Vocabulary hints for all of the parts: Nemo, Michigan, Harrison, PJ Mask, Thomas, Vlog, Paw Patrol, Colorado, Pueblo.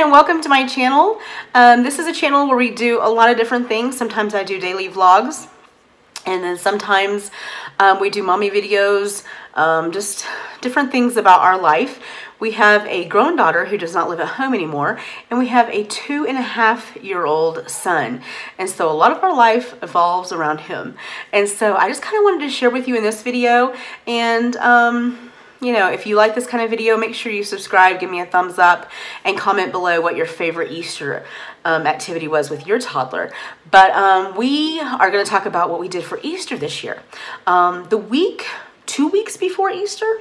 and welcome to my channel. This is a channel where we do a lot of different things. Sometimes I do daily vlogs, and then sometimes we do mommy videos, just different things about our life. We have a grown daughter who does not live at home anymore, and we have a 2.5-year-old son. And so a lot of our life evolves around him. And so I just kind of wanted to share with you in this video. And you know, if you like this kind of video, make sure you subscribe, give me a thumbs up, and comment below what your favorite Easter activity was with your toddler. But we are going to talk about what we did for Easter this year. The week, 2 weeks before Easter,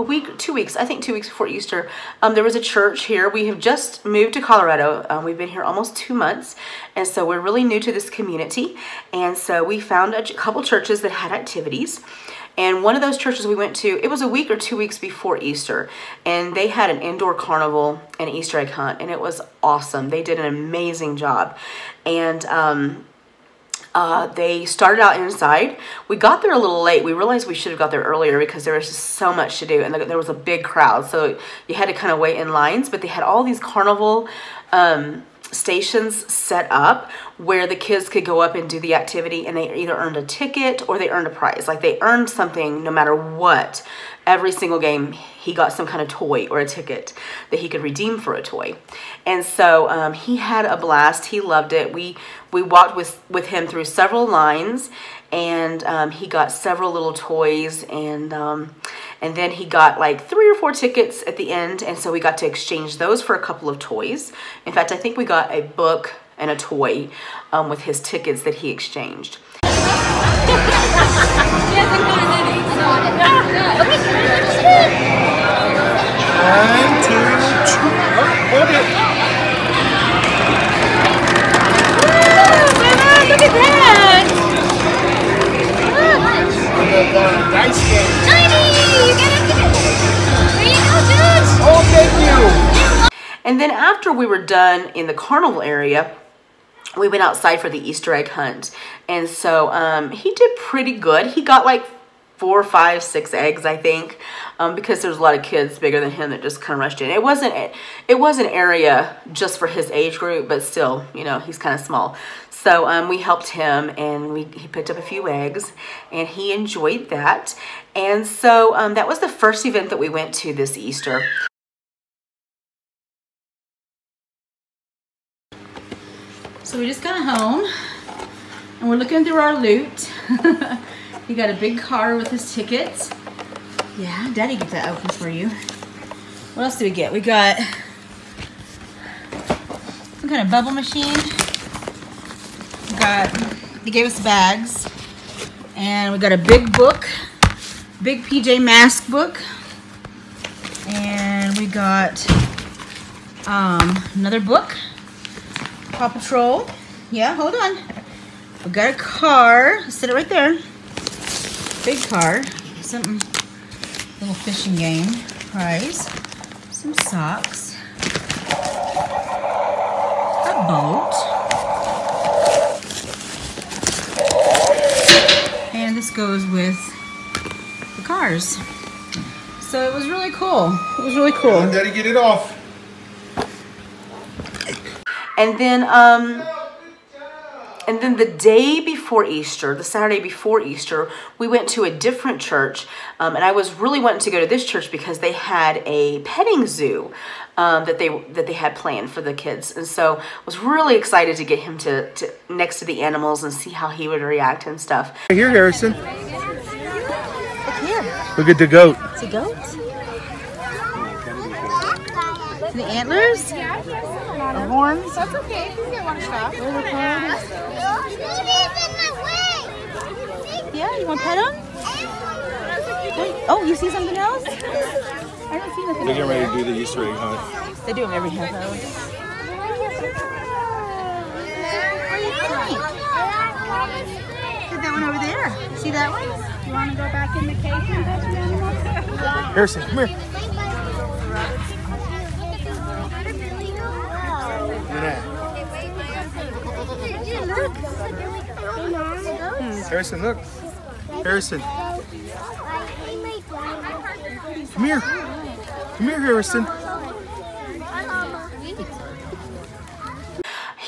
I think two weeks before Easter, there was a church here. We have just moved to Colorado. We've been here almost 2 months, and so we're really new to this community. And so we found a couple churches that had activities, and one of those churches we went to, it was a week or 2 weeks before Easter, and they had an indoor carnival and Easter egg hunt, and it was awesome. They did an amazing job, and they started out inside. We got there a little late. We realized we should have got there earlier because there was just so much to do, and there was a big crowd, so you had to kind of wait in lines. But they had all these carnival stations set up where the kids could go up and do the activity, and they either earned a ticket or they earned a prize. Like, they earned something no matter what. Every single game he got some kind of toy or a ticket that he could redeem for a toy. And so he had a blast. He loved it. We walked with him through several lines, and he got several little toys, and then he got like 3 or 4 tickets at the end, and so we got to exchange those for a couple of toys. In fact, I think we got a book and a toy with his tickets that he exchanged. And then after we were done in the carnival area, we went outside for the Easter egg hunt. And so he did pretty good. He got like 4, 5, 6 eggs, I think, because there's a lot of kids bigger than him that just kind of rushed in. It was an area just for his age group, but still, you know, he's kind of small. So we helped him, and he picked up a few eggs, and he enjoyed that. And so that was the first event that we went to this Easter. So we just got home, and we're looking through our loot. He got a big card with his tickets. Yeah, Daddy get that open for you. What else did we get? We got some kind of bubble machine. They gave us bags, and we got a big book, big PJ Mask book, and we got another book, Paw Patrol. Yeah, hold on. We got a car. Set it right there. Big car, something, little fishing game prize, some socks, a boat, and this goes with the cars. So it was really cool. It was really cool. And Daddy, get it off. And then, the day before Easter, the Saturday before Easter, we went to a different church, and I was really wanting to go to this church because they had a petting zoo that they had planned for the kids. And so I was really excited to get him to next to the animals and see how he would react and stuff. Here, Harrison. Look here. Look at the goat. It's a goat? The antlers? The horns? That's okay. You can get one shot. There's the horns. Yeah, you want to pet him? Oh, you see something else? I don't see nothing. They're getting ready to do the Easter egg hunt. They do them every half hour. Where are you going? Look at that one over there. See that one? You want to go back in the cave and touch the animals? Harrison, come here. Harrison, look. Harrison. Come here. Come here, Harrison.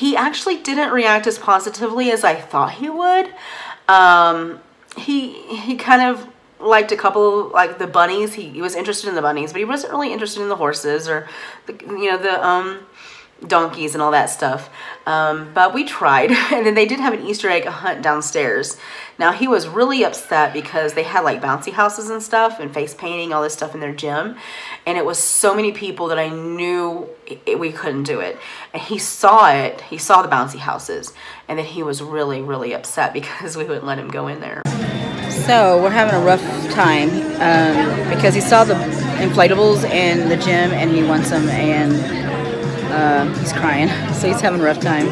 He actually didn't react as positively as I thought he would. He kind of liked a couple, like the bunnies. He was interested in the bunnies, but he wasn't really interested in the horses or the, you know, the donkeys and all that stuff. But we tried. And then they did have an Easter egg hunt downstairs. Now he was really upset because they had like bouncy houses and stuff and face painting, all this stuff in their gym. And it was so many people that I knew we couldn't do it. And he saw it. He saw the bouncy houses. And then he was really, really upset because we wouldn't let him go in there. So we're having a rough time because he saw the inflatables in the gym and he wants them, and he's crying, so he's having a rough time.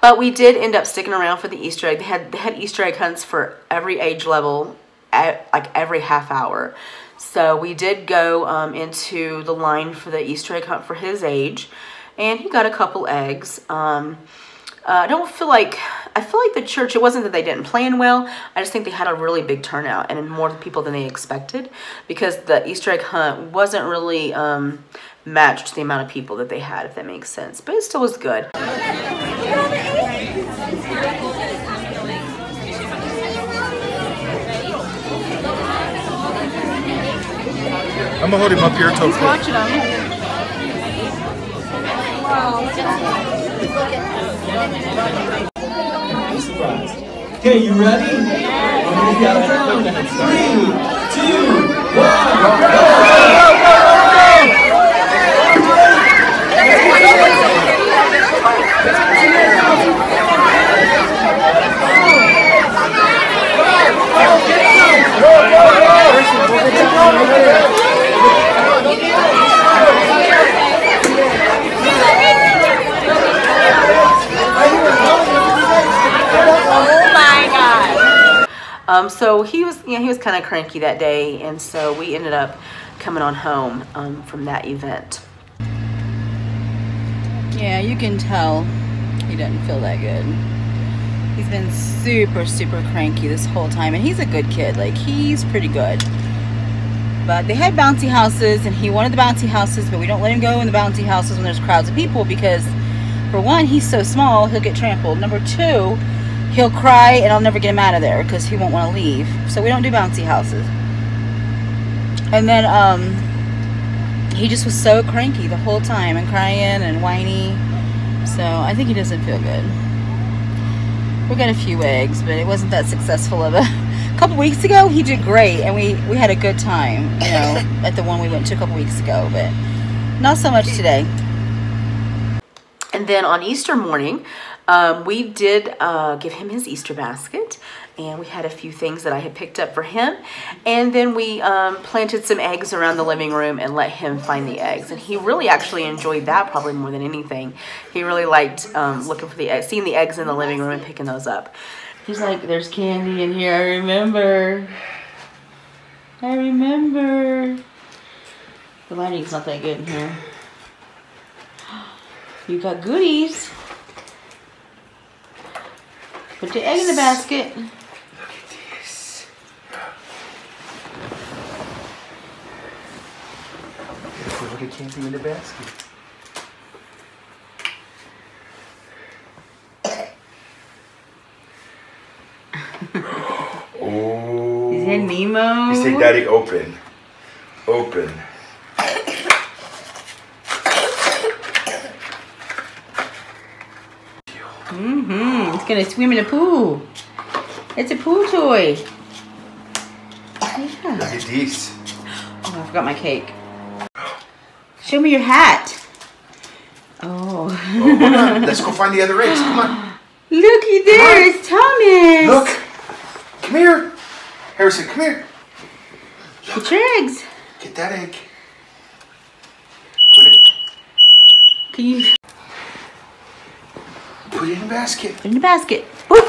But we did end up sticking around for the Easter egg. They had Easter egg hunts for every age level, at, like every half hour. So we did go into the line for the Easter egg hunt for his age. And he got a couple eggs. I feel like the church, it wasn't that they didn't plan well. I just think they had a really big turnout and more people than they expected, because the Easter egg hunt wasn't really matched to the amount of people that they had, if that makes sense. But it still was good. I'm gonna hold him up here until he's watching him. Okay, you ready? Countdown. 3, 2, 1, So he was, you know, he was kind of cranky that day, and so we ended up coming on home from that event. Yeah, you can tell he doesn't feel that good. He's been super, super cranky this whole time, and he's a good kid. Like, he's pretty good. But they had bouncy houses, and he wanted the bouncy houses, but we don't let him go in the bouncy houses when there's crowds of people because, for one, he's so small, he'll get trampled. Number two, he'll cry and I'll never get him out of there because he won't want to leave. So we don't do bouncy houses. And then he just was so cranky the whole time and crying and whiny. So I think he doesn't feel good. We got a few eggs, but it wasn't that successful of a couple weeks ago. He did great, and we had a good time, you know, at the one we went to a couple weeks ago, but not so much today. And then on Easter morning, we did give him his Easter basket, and we had a few things that I had picked up for him. And then we planted some eggs around the living room and let him find the eggs. And he really actually enjoyed that probably more than anything. He really liked looking for the eggs, seeing the eggs in the living room and picking those up. He's like, there's candy in here, I remember. I remember. The lighting's not that good in here. You got goodies. Put the egg in the basket. Look at this. Look at candy in the basket. Oh. Is that Nemo? You say, Daddy, open. Open. Mm-hmm. It's gonna swim in a pool. It's a pool toy. Yeah. Look at these. Oh, I forgot my cake. Show me your hat. Oh. Oh, let's go find the other eggs. Come on. Looky there, it's Thomas. Look. Come here. Harrison, come here. Look. Get your eggs. Get that egg. Put it. Can you? Put it in the basket. Put it in the basket. Woo!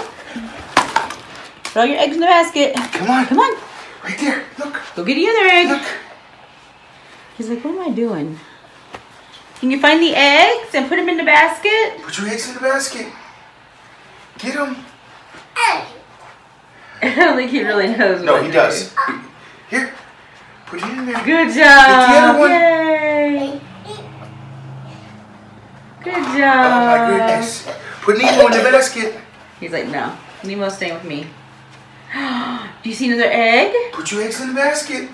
Put all your eggs in the basket. Come on. Come on. Right there. Look. Go get the other egg. Look. He's like, what am I doing? Can you find the eggs and put them in the basket? Put your eggs in the basket. Get him. I don't think he really knows. No, he does. Here. Put it in there. Good job. Get the other one. Yay. Good job. Oh my goodness. Put Nemo in the basket. He's like, no. Nemo's staying with me. Do you see another egg? Put your eggs in the basket.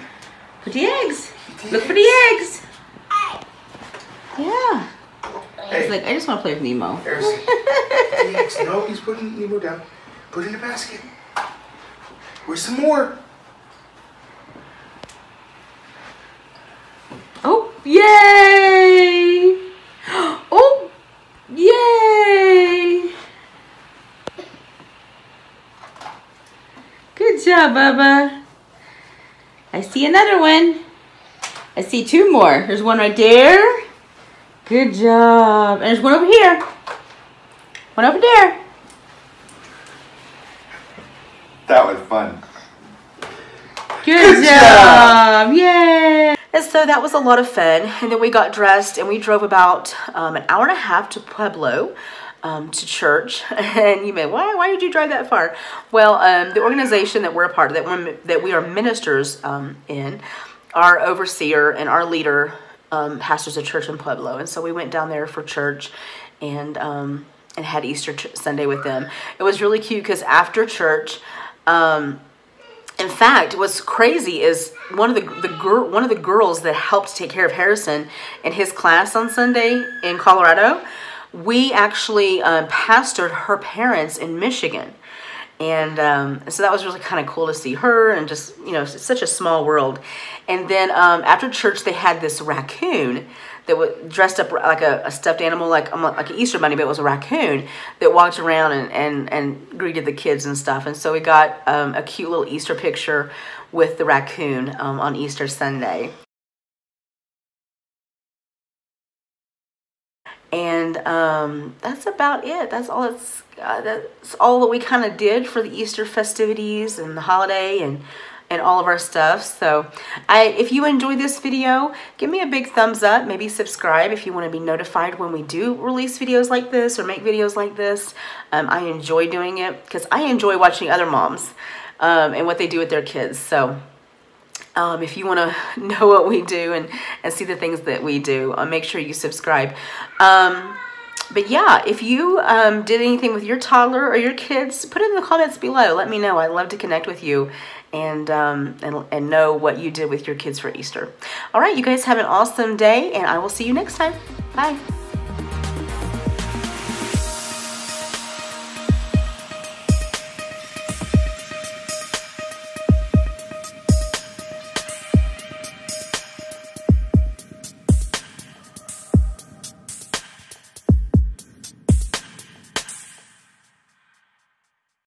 Put the eggs. Look for the eggs. Yeah. Hey. He's like, I just want to play with Nemo. Harrison. The eggs. No, he's putting Nemo down. Put it in the basket. Where's some more? Oh, yay! Oh, yay! Good job, Bubba. I see another one. I see two more. There's one right there. Good job. And there's one over here. One over there. That was fun. Good job. Yay. And so that was a lot of fun. And then we got dressed and we drove about an hour and a half to Pueblo to church. And you may, why did you drive that far? Well, the organization that we're a part of, that we are ministers in, our overseer and our leader pastors a church in Pueblo. And so we went down there for church and had Easter Sunday with them. It was really cute because after church, in fact, what's crazy is one of the girls that helped take care of Harrison in his class on Sunday in Colorado, we actually pastored her parents in Michigan, and so that was really kind of cool to see her, and just, you know, it's such a small world. And then after church, they had this raccoon that was dressed up like a stuffed animal, like an Easter bunny, but it was a raccoon that walked around and greeted the kids and stuff. And so we got a cute little Easter picture with the raccoon on Easter Sunday. And that's about it. That's all that we kind of did for the Easter festivities and the holiday and all of our stuff. So if you enjoyed this video, give me a big thumbs up, maybe subscribe if you want to be notified when we do release videos like this or make videos like this. I enjoy doing it because I enjoy watching other moms and what they do with their kids. So if you want to know what we do and see the things that we do, make sure you subscribe. But yeah, if you did anything with your toddler or your kids, put it in the comments below. Let me know. I'd love to connect with you and know what you did with your kids for Easter. All right, you guys have an awesome day, and I will see you next time. Bye.